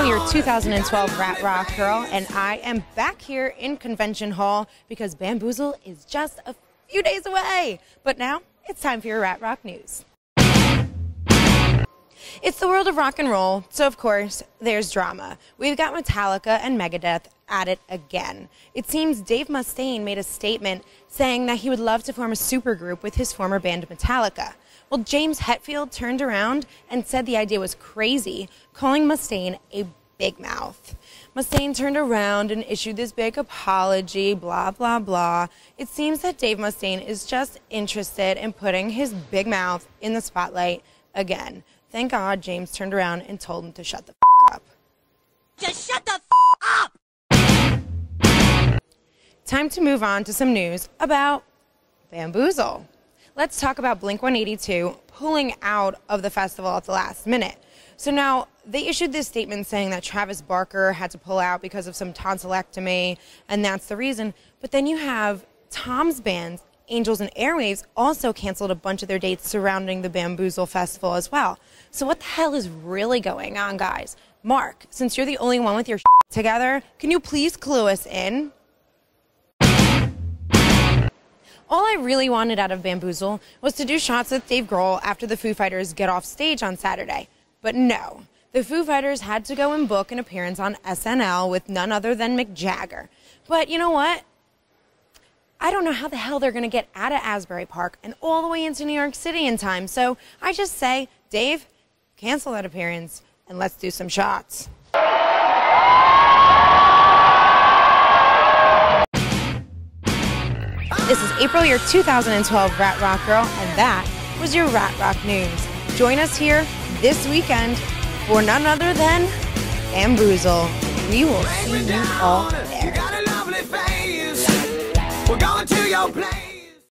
Bamboozle, your 2012 Rat Rock Girl, and I am back here in Convention Hall because Bamboozle is just a few days away. But now, it's time for your Rat Rock News. It's the world of rock and roll, so of course, there's drama. We've got Metallica and Megadeth at it again. It seems Dave Mustaine made a statement saying that he would love to form a supergroup with his former band Metallica. Well, James Hetfield turned around and said the idea was crazy, calling Mustaine a big mouth. Mustaine turned around and issued this big apology, blah, blah, blah. It seems that Dave Mustaine is just interested in putting his big mouth in the spotlight again. Thank God James turned around and told him to shut the f*** up. Just shut the f*** up! Time to move on to some news about Bamboozle. Let's talk about Blink-182 pulling out of the festival at the last minute. So now, they issued this statement saying that Travis Barker had to pull out because of some tonsillectomy, and that's the reason. But then you have Tom's band, Angels and Airwaves, also canceled a bunch of their dates surrounding the Bamboozle Festival as well. So what the hell is really going on, guys? Mark, since you're the only one with your shit together, can you please clue us in? All I really wanted out of Bamboozle was to do shots with Dave Grohl after the Foo Fighters get off stage on Saturday. But no, the Foo Fighters had to go and book an appearance on SNL with none other than Mick Jagger. But you know what? I don't know how the hell they're going to get out of Asbury Park and all the way into New York City in time. So I just say, Dave, cancel that appearance and let's do some shots. This is April, your 2012 Rat Rock Girl, and that was your Rat Rock News. Join us here this weekend for none other than Bamboozle. We will see you all there.